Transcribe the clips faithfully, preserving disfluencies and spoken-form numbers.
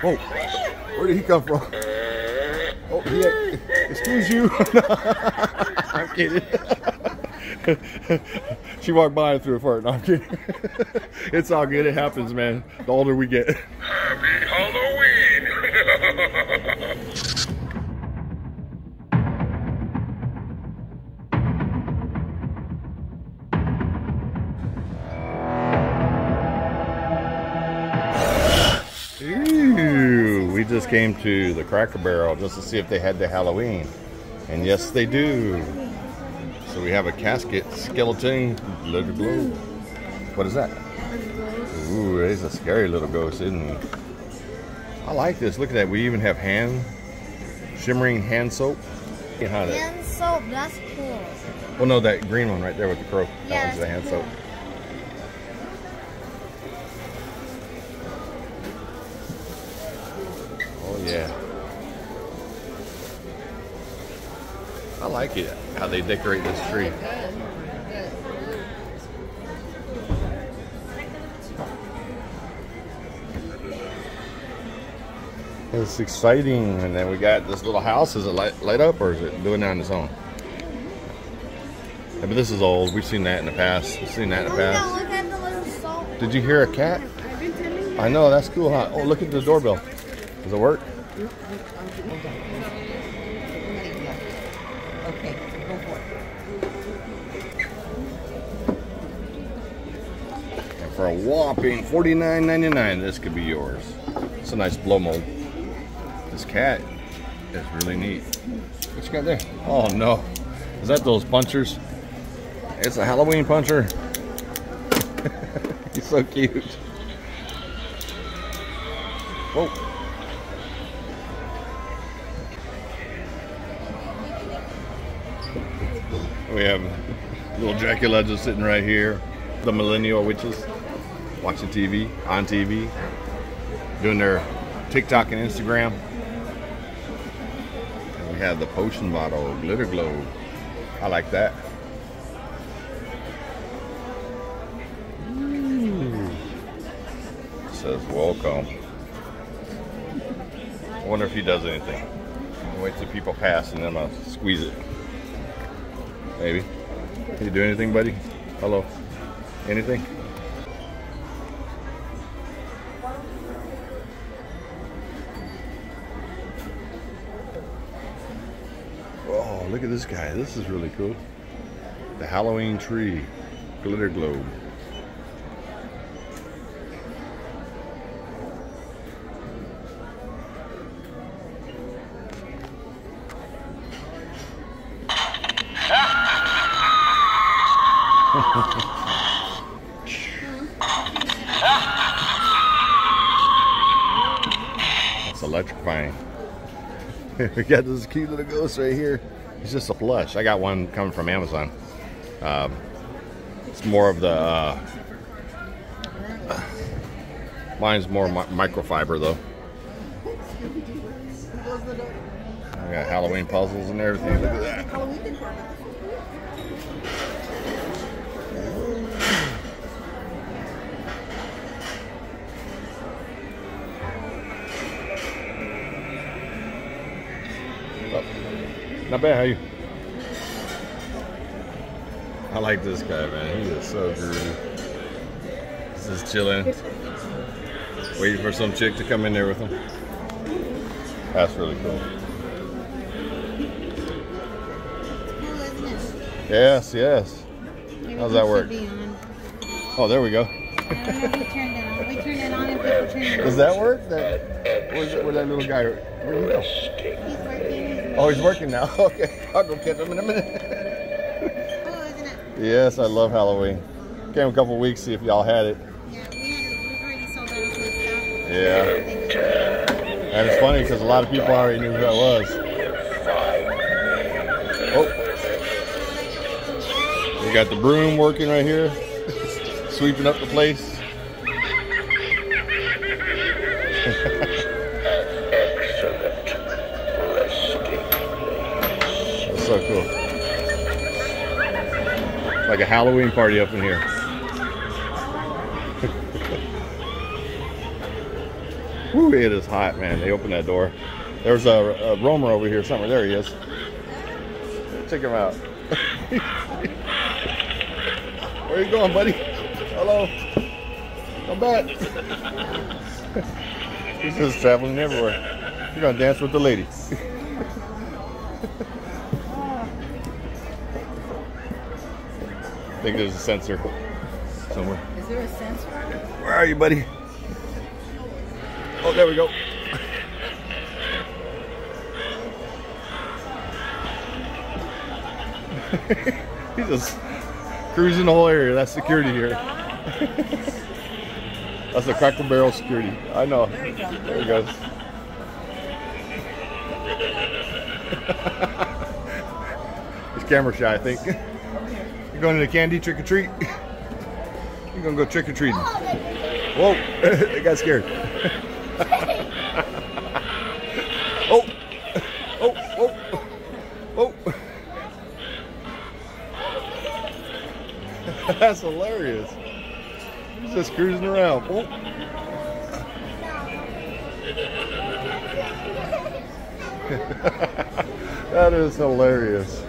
Whoa, where did he come from? Oh, he had, excuse you. I'm kidding. She walked by and threw a fart. No, I'm kidding. It's all good. It happens, man. The older we get. Happy Halloween. Just came to the Cracker Barrel just to see if they had the Halloween, and yes they do. So we have a casket skeleton. Let it glow. What is that? Ooh, it's a scary little ghost, isn't it? I like this. Look at that. We even have hand shimmering hand soap. Hand soap. That's cool. Well, no, that green one right there with the crow. Yeah, that one's the hand cool. soap. Yeah, I like it how they decorate this tree. It's exciting, and then we got this little house. Is it light, light up, or is it doing it on its own? Yeah, but this is old. We've seen that in the past. We've seen that in the past. Did you hear a cat? I know, that's cool, huh? Oh, look at the doorbell. Does it work? Okay, go for it. And for a whopping forty-nine ninety-nine, this could be yours. It's a nice blow mold. This cat is really neat. What you got there? Oh no. Is that those punchers? It's a Halloween puncher. He's so cute. Whoa. We have little Dracula just sitting right here. The millennial witches watching T V, on T V, doing their TikTok and Instagram. And we have the potion bottle, glitter glow. I like that. Ooh. It says welcome. I wonder if he does anything. I'll wait till people pass and then I'll squeeze it. Maybe. Can you do anything, buddy? Hello. Anything? Oh, look at this guy. This is really cool. The Halloween tree. Glitter globe. That's electrifying. We got this cute little ghost right here. It's just a plush. I got one coming from Amazon. Um, it's more of the uh, uh, mine's more mi microfiber though. I got Halloween puzzles and everything. Look at that. Not bad, how you? I like this guy, man. He is so groovy. He's just chilling, waiting for some chick to come in there with him. That's really cool. Yes, yes. How's that work? Oh, there we go. Does that work? That, where's, where'd that little guy? Where'd he go? Oh, he's working now. Okay, I'll go catch him in a minute. Oh, isn't it? Yes, I love Halloween. Came a couple weeks, see if y'all had it. Yeah, we had already sold out of some stuff. Yeah. And it's funny because a lot of people already knew who I was. Oh. We got the broom working right here, sweeping up the place. So cool. It's like a Halloween party up in here. Whew, it is hot, man. They opened that door. There's a, a roamer over here somewhere. There he is. Check him out. Where you going, buddy? Hello. Come back. He's just traveling everywhere. You're going to dance with the lady. I think there's a sensor somewhere. Is there a sensor? Where are you, buddy? Oh, there we go. He's just cruising the whole area. That's security oh here. That's the Cracker Barrel security. I know. There he goes. There he goes. He's camera shy, I think. You're going to the candy trick or treat. You're gonna go trick or treating. Whoa! They got scared. Oh! Oh! Oh! Oh! That's hilarious. He's just cruising around. Oh. That is hilarious.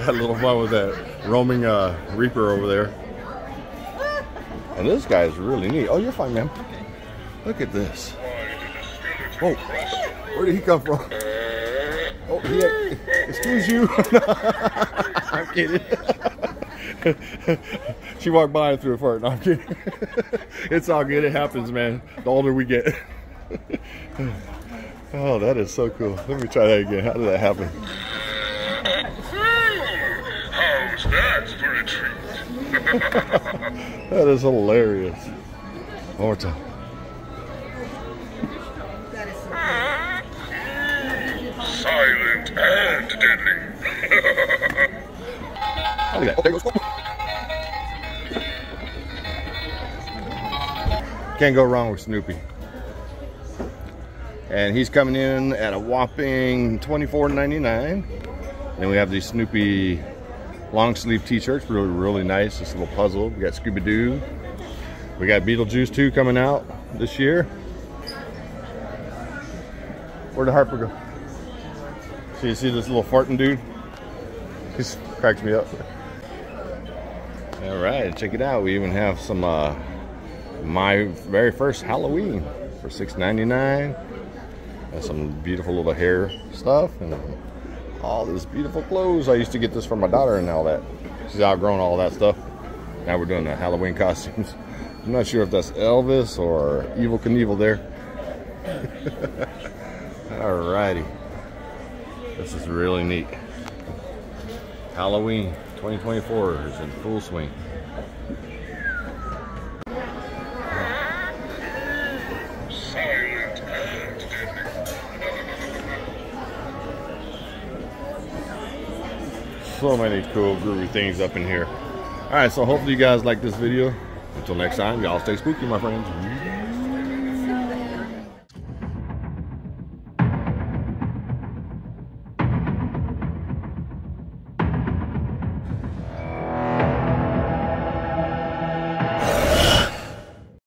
That little one with that roaming uh, reaper over there. And this guy is really neat. Oh, you're fine, ma'am. Okay. Look at this. Whoa. Where did he come from? Oh, he had, excuse you. I'm kidding. She walked by and threw it for it. No, I'm kidding. It's all good. It happens, man. The older we get. Oh, that is so cool. Let me try that again. How did that happen? How's that for a treat? That is hilarious. One more time. Silent and deadly. Look at that. There goes. Can't go wrong with Snoopy. And he's coming in at a whopping twenty-four ninety-nine. Then we have the Snoopy long sleeve t-shirts, really, really nice. This little puzzle. We got Scooby-Doo. We got Beetlejuice two coming out this year. Where'd Harper go? So you see this little farting dude? He's cracks me up. All right, check it out. We even have some, uh, my very first Halloween for six ninety-nine. And some beautiful little hair stuff. And all this beautiful clothes. I used to get this for my daughter and all that. She's outgrown all that stuff. Now we're doing the Halloween costumes. I'm not sure if that's Elvis or Evil Knievel there. Alrighty. This is really neat. Halloween twenty twenty-four is in full swing. So many cool groovy things up in here. All right, so hopefully you guys like this video. Until next time, y'all stay spooky, my friends.